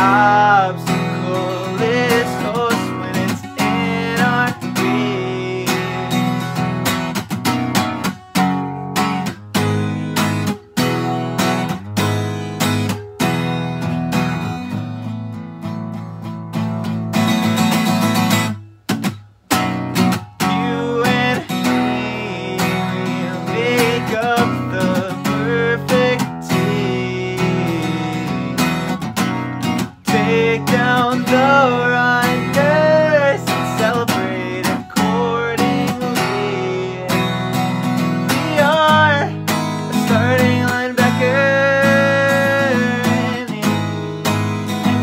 obstacle is close when it's in our reach. You and me, we'll make up the down the runners and celebrate accordingly. We are a starting linebacker in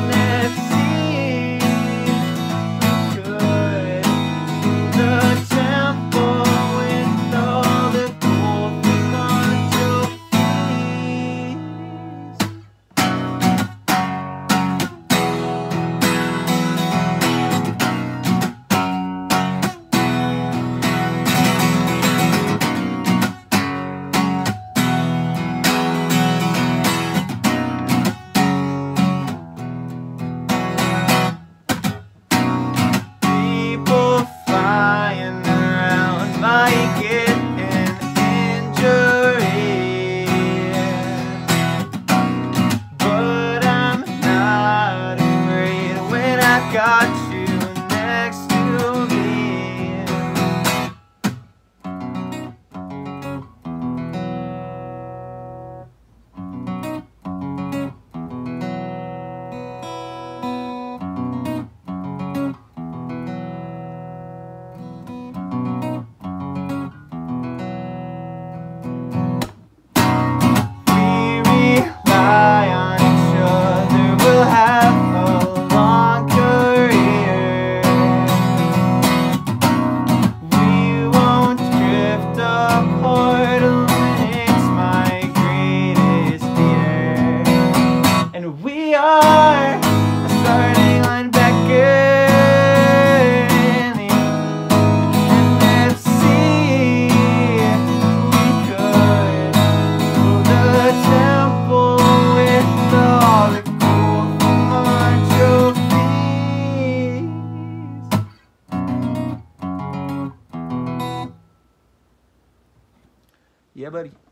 the NFC. Good, the temple with all the golden on trophies. Got you next to me. We rely on each other. We'll have yeah, buddy.